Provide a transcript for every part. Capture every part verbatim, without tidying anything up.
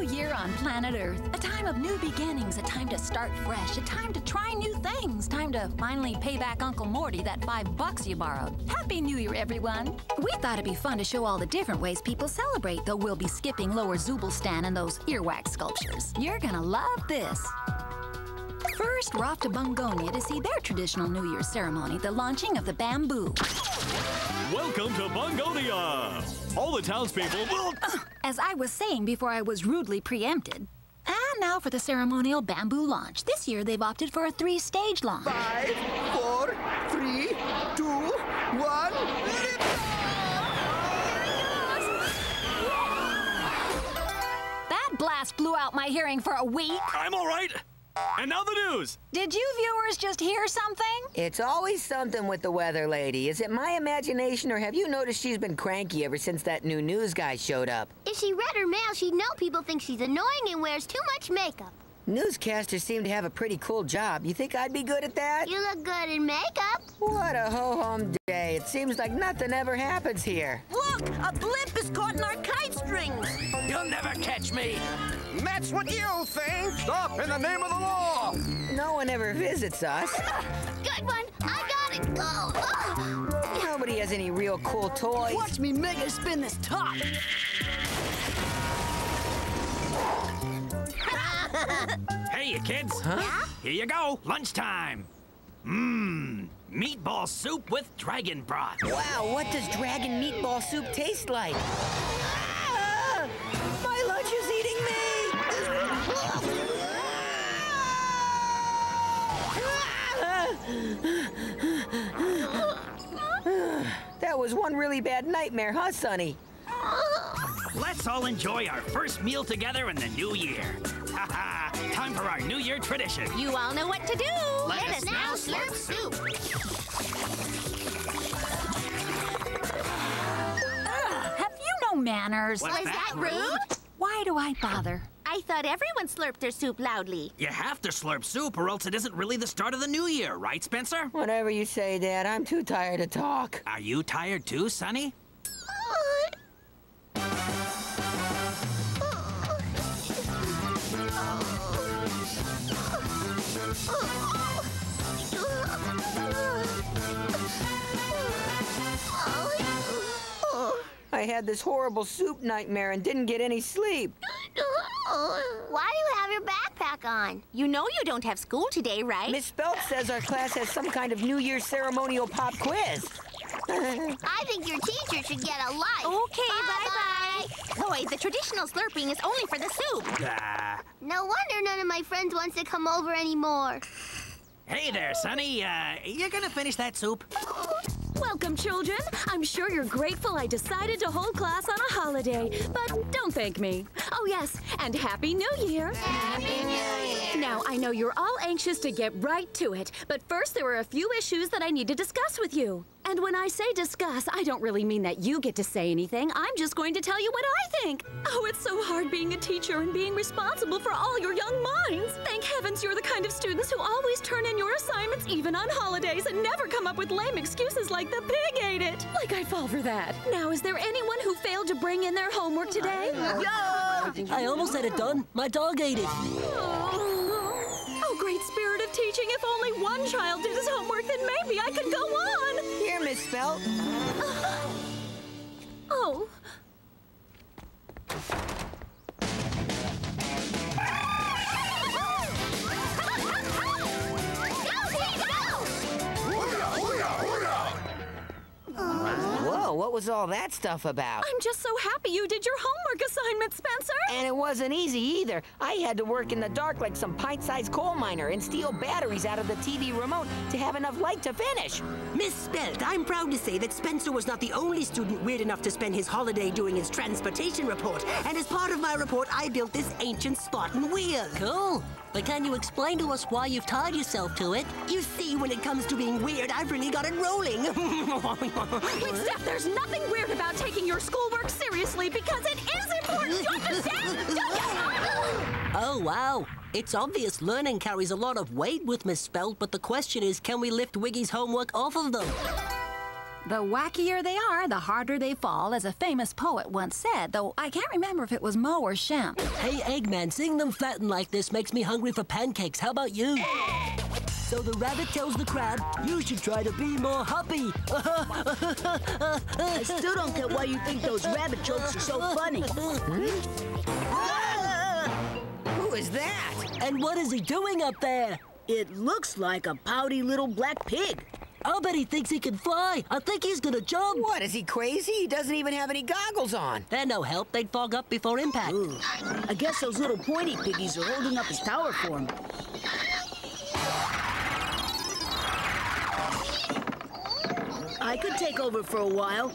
new year on planet Earth. A time of new beginnings, a time to start fresh, a time to try new things, time to finally pay back Uncle Morty that five bucks you borrowed. Happy New Year, everyone. We thought it'd be fun to show all the different ways people celebrate, though we'll be skipping Lower Zubelstan and those earwax sculptures. You're gonna love this. First, we're off to Bongonia to see their traditional New Year's ceremony, the launching of the bamboo. Welcome to Bongonia! All the townspeople will... Uh, as I was saying before I was rudely preempted. And now for the ceremonial bamboo launch. This year, they've opted for a three-stage launch. Five, four, three, two, one, lift off! That blast blew out my hearing for a week. I'm all right. And now the news! Did you viewers just hear something? It's always something with the weather lady. Is it my imagination, or have you noticed she's been cranky ever since that new news guy showed up? If she read her mail, she'd know people think she's annoying and wears too much makeup. Newscasters seem to have a pretty cool job. You think I'd be good at that? You look good in makeup. What a ho-hum day. It seems like nothing ever happens here. Look! A blimp is caught in our kite strings! You'll never catch me! That's what you think! Stop in the name of the law! No one ever visits us. Good one! I got it! Oh, oh. Nobody has any real cool toys. Watch me mega spin this top! Hey, you kids. Huh? Yeah? Here you go. Lunchtime. Mmm. Meatball soup with dragon broth. Wow, what does dragon meatball soup taste like? Ah! My lunch is eating me! That was one really bad nightmare, huh, Sonny? Let's all enjoy our first meal together in the new year. Ha ha! Time for our new year tradition. You all know what to do. Let, Let us now slurp soup. Ugh, have you no manners? Was that rude? Why do I bother? I thought everyone slurped their soup loudly. You have to slurp soup or else it isn't really the start of the new year, right, Spencer? Whatever you say, Dad. I'm too tired to talk. Are you tired too, Sonny? I had this horrible soup nightmare and didn't get any sleep. Why do you have your backpack on? You know you don't have school today, right? Miss Phelps says our class has some kind of New Year's ceremonial pop quiz. I think your teacher should get a life. Okay, bye-bye. Lloyd, the traditional slurping is only for the soup. Uh, no wonder none of my friends wants to come over anymore. Hey there, Sonny. Uh, you're gonna finish that soup? Welcome, children. I'm sure you're grateful I decided to hold class on a holiday, but don't thank me. Oh, yes, and Happy New Year. Happy New Year. Now, I know you're all anxious to get right to it, but first there are a few issues that I need to discuss with you. And when I say discuss, I don't really mean that you get to say anything. I'm just going to tell you what I think. Oh, it's so hard being a teacher and being responsible for all your young minds. Thank heavens you're the kind of students who always turn in your assignments, even on holidays, and never come up with lame excuses like the pig ate it. Like I'd fall for that. Now, is there anyone who failed to bring in their homework today? No! I almost had it done. My dog ate it. Oh, oh great spirit of teaching. If only one child did his homework, then maybe I could go on. Miss Phelps. Oh. Whoa, what was all that stuff about? I'm just so happy you did your homework assignment, Spencer. And it wasn't easy either. I had to work in the dark like some pint-sized coal miner and steal batteries out of the T V remote to have enough light to finish. Miss Spelt, I'm proud to say that Spencer was not the only student weird enough to spend his holiday doing his transportation report. And as part of my report, I built this ancient Spartan wheel. Cool. But can you explain to us why you've tied yourself to it? You see, when it comes to being weird, I've really got it rolling. Wait, Steph, there's nothing weird about taking your schoolwork seriously because it is important. Do you understand? Do you understand? Oh, wow. It's obvious learning carries a lot of weight with Miss Spelt, but the question is, can we lift Wiggy's homework off of them? The wackier they are, the harder they fall, as a famous poet once said, though I can't remember if it was Moe or Shem. Hey, Eggman, seeing them flatten like this makes me hungry for pancakes. How about you? So the rabbit tells the crab, you should try to be more happy. I still don't get why you think those rabbit jokes are so funny. Who is that? And what is he doing up there? It looks like a pouty little black pig. I'll bet he thinks he can fly. I think he's gonna jump. What, is he crazy? He doesn't even have any goggles on. They're no help. They'd fog up before impact. Ooh. I guess those little pointy piggies are holding up his tower for him. I could take over for a while.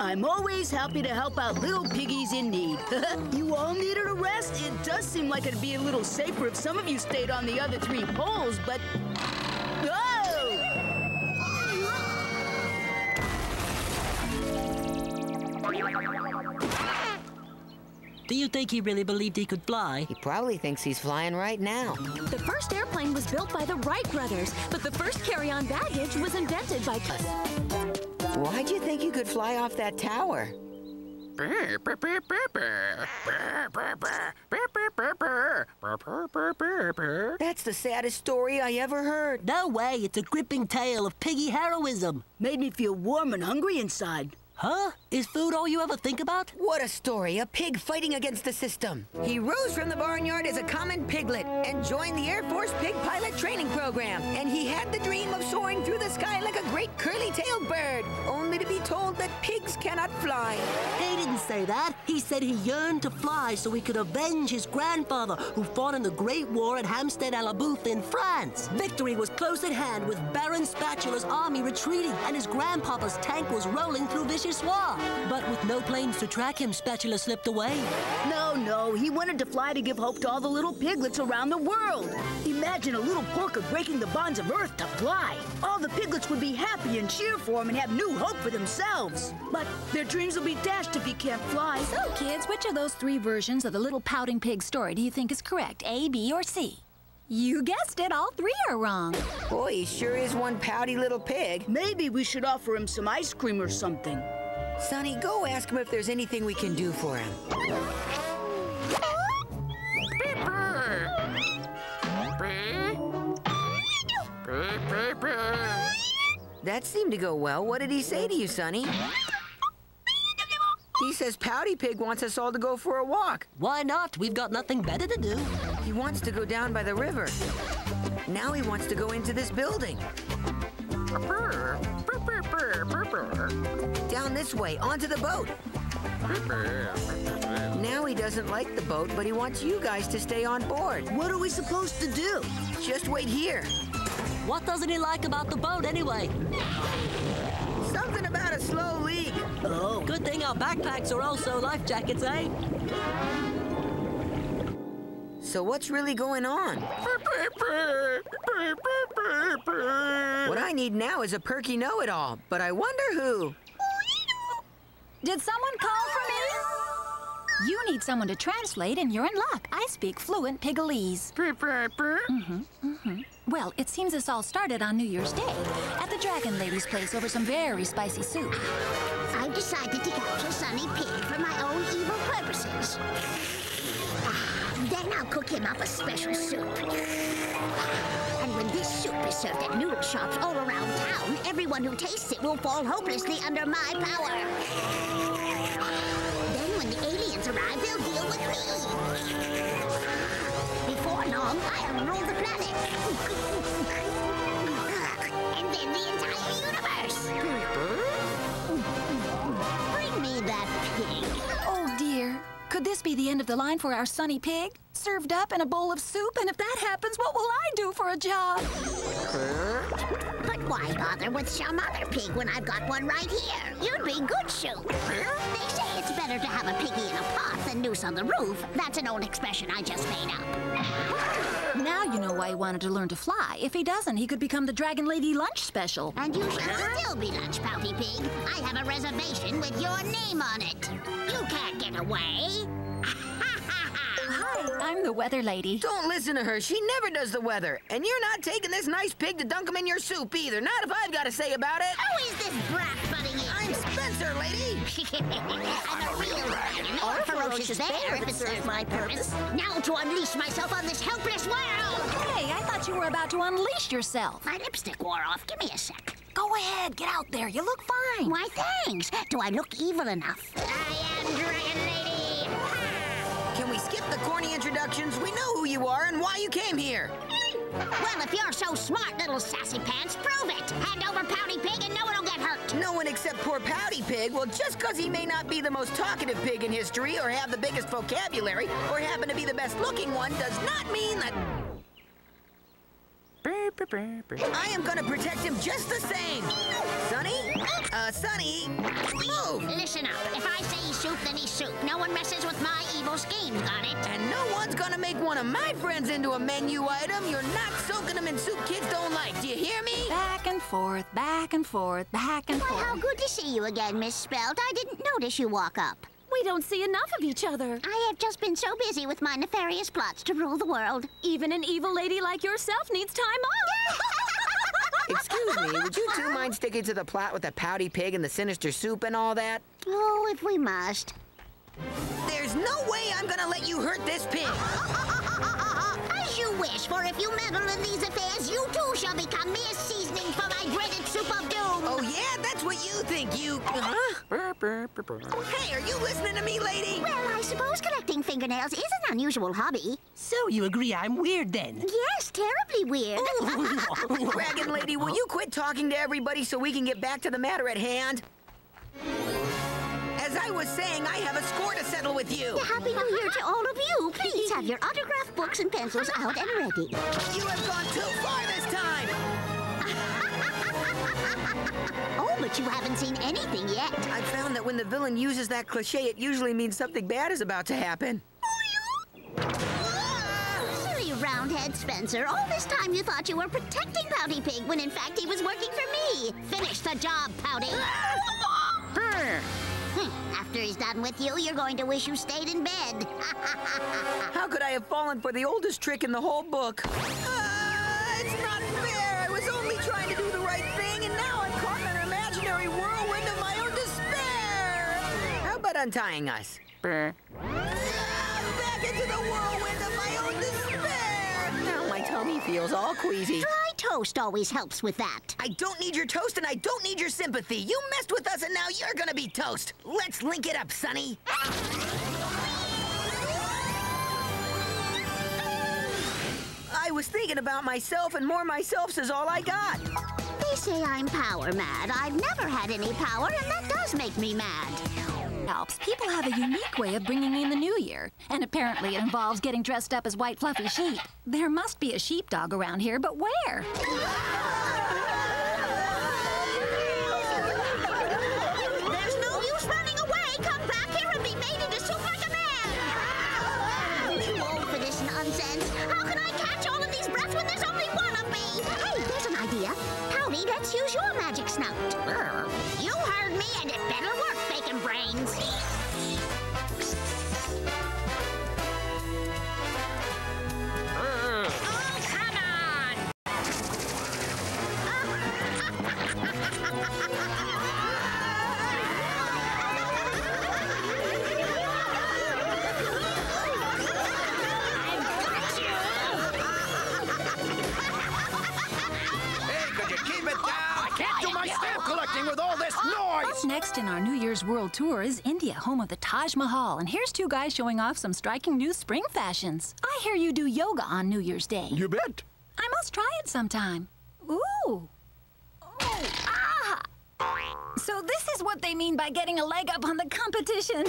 I'm always happy to help out little piggies in need. You all needed a rest? It does seem like it'd be a little safer if some of you stayed on the other three poles, but... Do you think he really believed he could fly? He probably thinks he's flying right now. The first airplane was built by the Wright brothers, but the first carry-on baggage was invented by... Why do you think you could fly off that tower? That's the saddest story I ever heard. No way, it's a gripping tale of piggy heroism. Made me feel warm and hungry inside. Huh? Is food all you ever think about? What a story, a pig fighting against the system. He rose from the barnyard as a common piglet and joined the Air Force Pig Pilot Training Program. And he had the dream of soaring through the sky like a great curly-tailed bird, only to be told that pigs cannot fly. He didn't say that. He said he yearned to fly so he could avenge his grandfather, who fought in the Great War at Hampstead-a-la-Bouf in France. Victory was close at hand, with Baron Spatula's army retreating, and his grandpapa's tank was rolling through vicious war. But with no planes to track him, Spatula slipped away. No, no, he wanted to fly to give hope to all the little piglets around the world. Imagine a little porker breaking the bonds of Earth to fly. All the piglets would be happy and cheer for him and have new hope for themselves. But their dreams will be dashed if he can't fly. So, kids, which of those three versions of the little pouting pig story do you think is correct? A, B, or C? You guessed it, all three are wrong. Boy, he sure is one pouty little pig. Maybe we should offer him some ice cream or something. Sonny, go ask him if there's anything we can do for him. That seemed to go well. What did he say to you, Sonny? He says Pouty Pig wants us all to go for a walk. Why not? We've got nothing better to do. He wants to go down by the river. Now he wants to go into this building. Down this way, onto the boat. Now he doesn't like the boat, but he wants you guys to stay on board. What are we supposed to do? Just wait here. What doesn't he like about the boat, anyway? Something about a slow leak. Oh. Good thing our backpacks are also life jackets, eh? So what's really going on? What I need now is a perky know-it-all, but I wonder who. Did someone call for me? You need someone to translate, and you're in luck. I speak fluent Pigolese. Mm-hmm, mm-hmm. Well, it seems this all started on New Year's Day at the Dragon Lady's place over some very spicy soup. I've decided to capture Sonny Pig for my own evil purposes. Then I'll cook him up a special soup. And when this soup is served at noodle shops all around town, everyone who tastes it will fall hopelessly under my power. Then when the aliens arrive, they'll deal with me. Before long, I'll rule the planet. And then the entire universe. Bring me that pig. Oh, dear. Could this be the end of the line for our Sonny Pig? Served up in a bowl of soup, and if that happens, what will I do for a job? But why bother with some other pig when I've got one right here? You'd be good soup. They say it's better to have a piggy in a pot than noose on the roof. That's an old expression I just made up. Now you know why he wanted to learn to fly. If he doesn't, he could become the Dragon Lady lunch special. And you shall still be lunch, Pouty Pig. I have a reservation with your name on it. You can't get away. Hi, I'm the weather lady. Don't listen to her. She never does the weather. And you're not taking this nice pig to dunk him in your soup either. Not if I've got to say about it. Who is this brat butting in? I'm Spencer, lady. I'm a real dragon. Or ferocious bear, if it serves my purpose. Now to unleash myself on this helpless world. Hey, I thought you were about to unleash yourself. My lipstick wore off. Give me a sec. Go ahead. Get out there. You look fine. Why, thanks. Do I look evil enough? I am Dragon Lady. Can we skip the corny introductions? We know who you are and why you came here. Well, if you're so smart, little sassy pants, prove it. Hand over Pouty Pig and no one will get hurt. No one except poor Pouty Pig. Well, just because he may not be the most talkative pig in history or have the biggest vocabulary or happen to be the best-looking one does not mean that... I am gonna protect him just the same. Sonny? Uh, Sonny, move! Listen up. If I say he's soup, then he's soup. No one messes with my evil schemes, got it? And no one's gonna make one of my friends into a menu item. You're not soaking them in soup kids don't like. Do you hear me? Back and forth, back and forth, back and Why, forth. How good to see you again, Miss Spelt. I didn't notice you walk up. We don't see enough of each other. I have just been so busy with my nefarious plots to rule the world. Even an evil lady like yourself needs time off. Excuse me, would you two mind sticking to the plot with the Pouty Pig and the sinister soup and all that? Oh, if we must. There's no way I'm gonna let you hurt this pig. As you wish, for if you meddle in these affairs, you too shall become mere seasoning for my dreaded soup of doom. Oh, yeah? That's what you think, you... Huh? Hey, are you listening to me, lady? Well, I suppose collecting fingernails is an unusual hobby. So you agree I'm weird, then? Yes, terribly weird. Dragon Lady, will you quit talking to everybody so we can get back to the matter at hand? As I was saying, I have a score to settle with you. Happy New Year to all of you. Please have your autograph books and pencils out and ready. You have gone too far this time. Oh, but you haven't seen anything yet. I found that when the villain uses that cliche, it usually means something bad is about to happen. Silly roundhead Spencer. All this time you thought you were protecting Pouty Pig, when in fact he was working for me. Finish the job, Pouty. After he's done with you, you're going to wish you stayed in bed. How could I have fallen for the oldest trick in the whole book? Uh, it's not fair. I was only trying to do the right thing, and now I'm caught in an imaginary whirlwind of my own despair. How about untying us? Brr. Ah, back into the whirlwind of my own despair. Now my tummy feels all queasy. Dry toast always helps with that. I don't need your toast, and I don't need your sympathy. You messed with us, and now you're gonna be toast. Let's link it up, Sonny. I was thinking about myself, and more myself's is all I got. They say I'm power mad. I've never had any power, and that does make me mad. Helps. People have a unique way of bringing in the new year, and apparently it involves getting dressed up as white fluffy sheep. There must be a sheepdog around here, but where? How can I catch all of these breaths when there's only one of me? Hey, there's an idea. Pouty, let's use your magic snout. You heard me, and it better work, bacon brains. Oh, come on! With all this noise! Up next in our New Year's World Tour is India, home of the Taj Mahal. And here's two guys showing off some striking new spring fashions. I hear you do yoga on New Year's Day. You bet. I must try it sometime. Ooh. Oh. Ah! So this is what they mean by getting a leg up on the competition.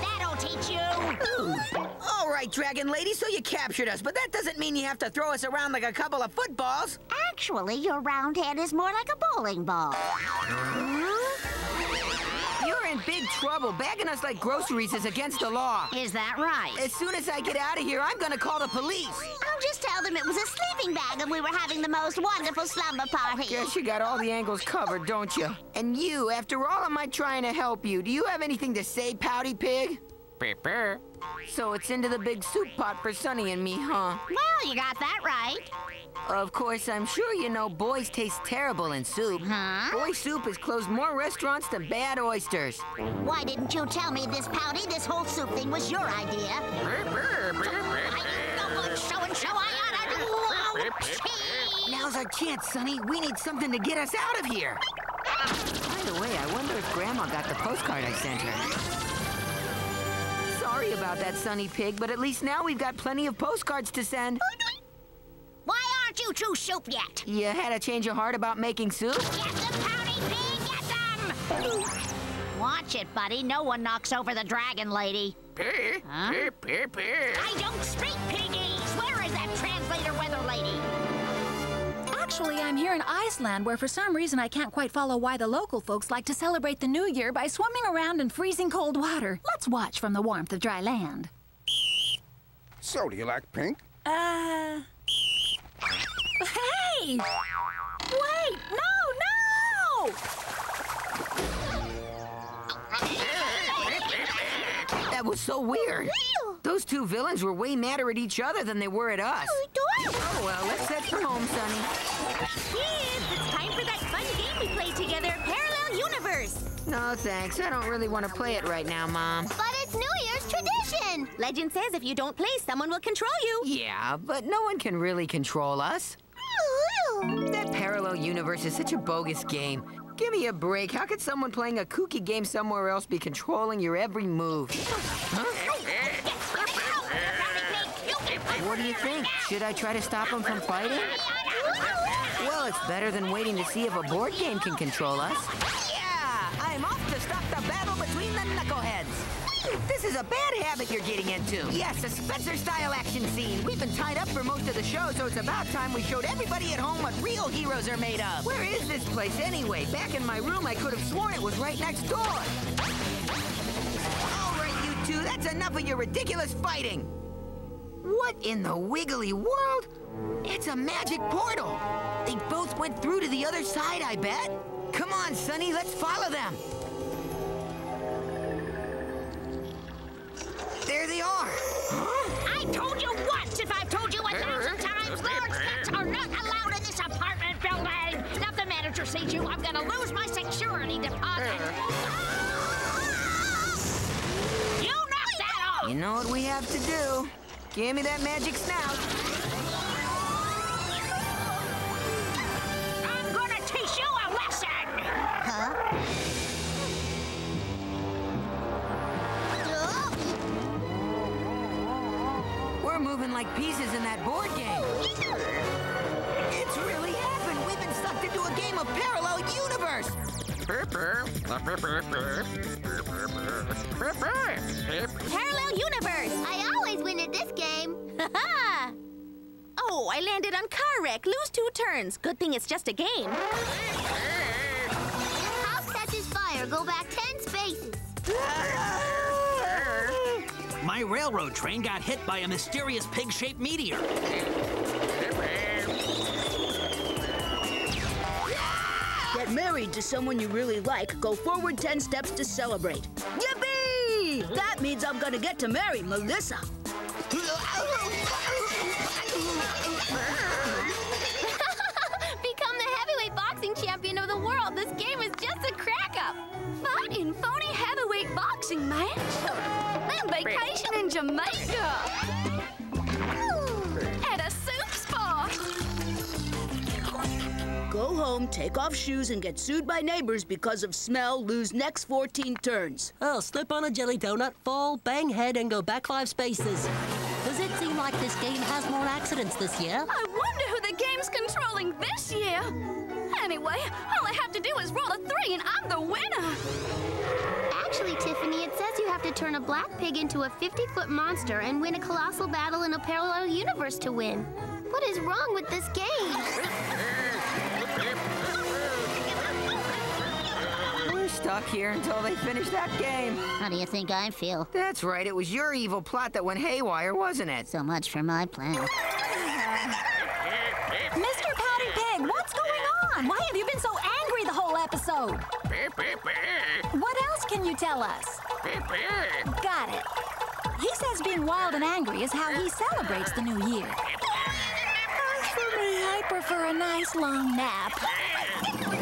That'll teach you. Ooh. All right, Dragon Lady, so you captured us, but that doesn't mean you have to throw us around like a couple of footballs. Actually, your round head is more like a bowling ball. You're in big trouble. Bagging us like groceries is against the law. Is that right? As soon as I get out of here, I'm gonna call the police. I'll just tell them it was a sleeping bag and we were having the most wonderful slumber party. Guess you got all the angles covered, don't you? And you, after all of my trying to help you, do you have anything to say, Pouty Pig? So it's into the big soup pot for Sonny and me, huh? Well, you got that right. Of course, I'm sure you know boys taste terrible in soup. Huh? Boy soup has closed more restaurants than bad oysters. Why didn't you tell me this, Pouty? This whole soup thing was your idea. I didn't know what show and show I ought to do. Oh, geez. Now's our chance, Sonny. We need something to get us out of here. By the way, I wonder if Grandma got the postcard I sent her. Sorry about that, Sonny Pig, but at least now we've got plenty of postcards to send. Why aren't you two soup yet? You had a change of heart about making soup? Get them, Pouty Pig! Get them! Watch it, buddy. No one knocks over the Dragon Lady. Pig, huh? Pig, pig, pig. I don't speak piggies! Where is that translator weather lady? Actually, I'm here in Iceland, where for some reason I can't quite follow why the local folks like to celebrate the new year by swimming around in freezing cold water. Let's watch from the warmth of dry land. So, do you like pink? Uh... Hey! Wait! No, no! That was so weird. Those two villains were way madder at each other than they were at us. Oh, well, let's head for home, Sonny. Kids, it's time for that fun game we play together, Parallel Universe. No, thanks. I don't really want to play it right now, Mom. But it's New Year's tradition. Legend says if you don't play, someone will control you. Yeah, but no one can really control us. That Parallel Universe is such a bogus game. Give me a break. How could someone playing a kooky game somewhere else be controlling your every move? Huh? What do you think? Should I try to stop them from fighting? Well, it's better than waiting to see if a board game can control us. Yeah! I'm off to stop the battle between the knuckleheads! This is a bad habit you're getting into. Yes, a Spencer-style action scene. We've been tied up for most of the show, so it's about time we showed everybody at home what real heroes are made of. Where is this place anyway? Back in my room, I could have sworn it was right next door. All right, you two, that's enough of your ridiculous fighting. What in the wiggly world? It's a magic portal. They both went through to the other side, I bet. Come on, Sonny, let's follow them. There they are. Huh? I told you once, if I've told you a thousand times, large pets are not allowed in this apartment building. Now if the manager sees you, I'm gonna lose my security deposit. You knock that off! You know what we have to do. Give me that magic snout. I'm gonna teach you a lesson! Huh? Oh. We're moving like pieces in that board game. It's really happened. We've been sucked into a game of Parallel Universe. Parallel Universe! I always win at this game. Ha-ha! Oh, I landed on car wreck. Lose two turns. Good thing it's just a game. If house catches fire, go back ten spaces. My railroad train got hit by a mysterious pig-shaped meteor. Get married to someone you really like, go forward ten steps to celebrate. Yippee! That means I'm gonna get to marry Melissa. Become the heavyweight boxing champion of the world. This game is just a crack-up. Fought in phony heavyweight boxing match. Then vacation in Jamaica. Go home, take off shoes, and get sued by neighbors because of smell, lose next fourteen turns. Oh, slip on a jelly donut, fall, bang head, and go back five spaces. Does it seem like this game has more accidents this year? I wonder who the game's controlling this year. Anyway, all I have to do is roll a three, and I'm the winner. Actually, Tiffany, it says you have to turn a black pig into a fifty-foot monster and win a colossal battle in a parallel universe to win. What is wrong with this game? Stuck here until they finish that game. How do you think I feel? That's right, it was your evil plot that went haywire, wasn't it? So much for my plan. Mister Pouty Pig, what's going on? Why have you been so angry the whole episode? What else can you tell us? Got it. He says being wild and angry is how he celebrates the new year. As for me, I prefer a nice long nap.